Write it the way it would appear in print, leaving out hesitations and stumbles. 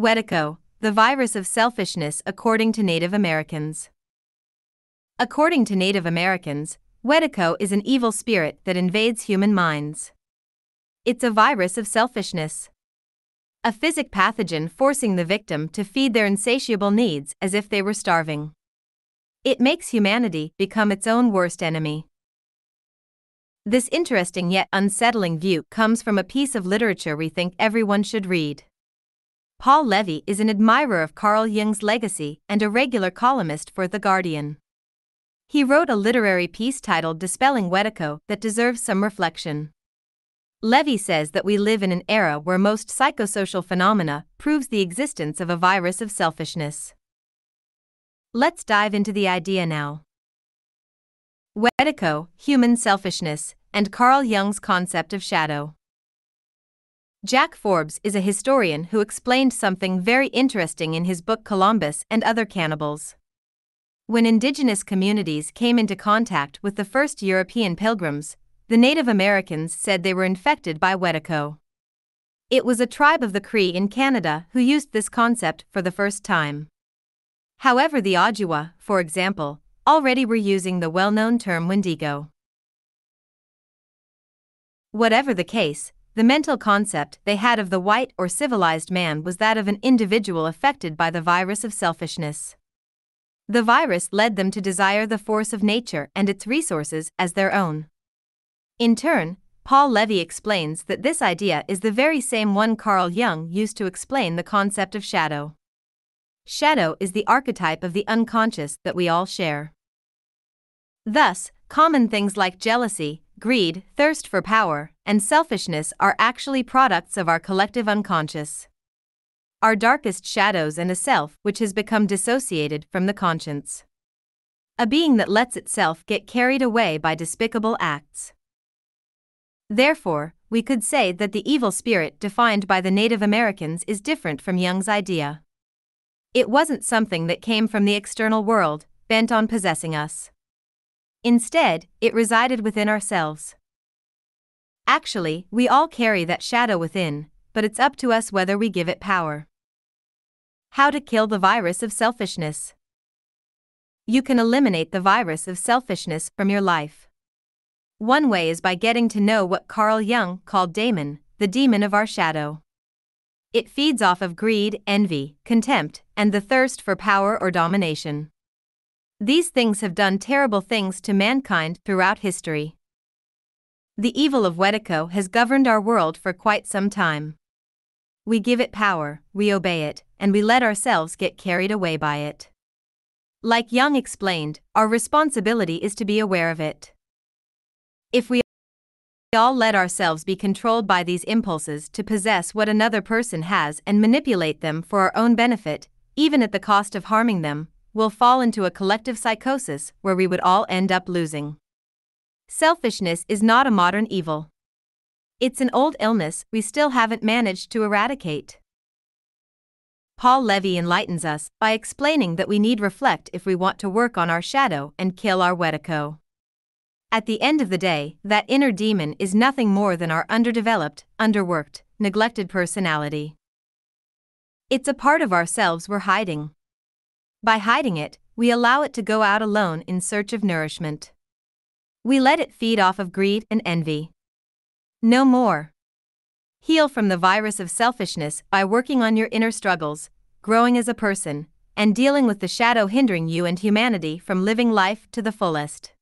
Wetiko, the virus of selfishness according to Native Americans. According to Native Americans, Wetiko is an evil spirit that invades human minds. It's a virus of selfishness. A physic pathogen forcing the victim to feed their insatiable needs as if they were starving. It makes humanity become its own worst enemy. This interesting yet unsettling view comes from a piece of literature we think everyone should read. Paul Levy is an admirer of Carl Jung's legacy and a regular columnist for The Guardian. He wrote a literary piece titled Dispelling Wetiko that deserves some reflection. Levy says that we live in an era where most psychosocial phenomena proves the existence of a virus of selfishness. Let's dive into the idea now. Wetiko, human selfishness, and Carl Jung's concept of shadow. Jack Forbes is a historian who explained something very interesting in his book Columbus and Other Cannibals. When indigenous communities came into contact with the first European pilgrims, the Native Americans said they were infected by Wetiko. It was a tribe of the Cree in Canada who used this concept for the first time. However, the Ojibwa, for example, already were using the well-known term Wendigo. Whatever the case, the mental concept they had of the white or civilized man was that of an individual affected by the virus of selfishness. The virus led them to desire the force of nature and its resources as their own. In turn, Paul Levy explains that this idea is the very same one Carl Jung used to explain the concept of shadow. Shadow is the archetype of the unconscious that we all share. Thus, common things like jealousy, greed, thirst for power, and selfishness are actually products of our collective unconscious. Our darkest shadows and a self which has become dissociated from the conscience. A being that lets itself get carried away by despicable acts. Therefore, we could say that the evil spirit defined by the Native Americans is different from Jung's idea. It wasn't something that came from the external world, bent on possessing us. Instead, it resided within ourselves. Actually, we all carry that shadow within, but it's up to us whether we give it power. How to kill the virus of selfishness. You can eliminate the virus of selfishness from your life. One way is by getting to know what Carl Jung called daemon, the demon of our shadow. It feeds off of greed, envy, contempt, and the thirst for power or domination. These things have done terrible things to mankind throughout history. The evil of Wetiko has governed our world for quite some time. We give it power, we obey it, and we let ourselves get carried away by it. Like Jung explained, our responsibility is to be aware of it. If we all let ourselves be controlled by these impulses to possess what another person has and manipulate them for our own benefit, even at the cost of harming them, we'll fall into a collective psychosis where we would all end up losing. Selfishness is not a modern evil. It's an old illness we still haven't managed to eradicate. Paul Levy enlightens us by explaining that we need reflect if we want to work on our shadow and kill our Wetiko. At the end of the day, that inner demon is nothing more than our underdeveloped, underworked, neglected personality. It's a part of ourselves we're hiding. By hiding it, we allow it to go out alone in search of nourishment. We let it feed off of greed and envy. No more. Heal from the virus of selfishness by working on your inner struggles, growing as a person, and dealing with the shadow hindering you and humanity from living life to the fullest.